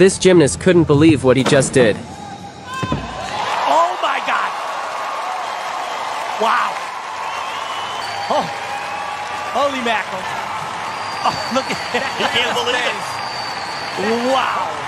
This gymnast couldn't believe what he just did. Oh my God! Wow! Oh, holy mackerel! Oh, look at that! You can't believe it! Wow!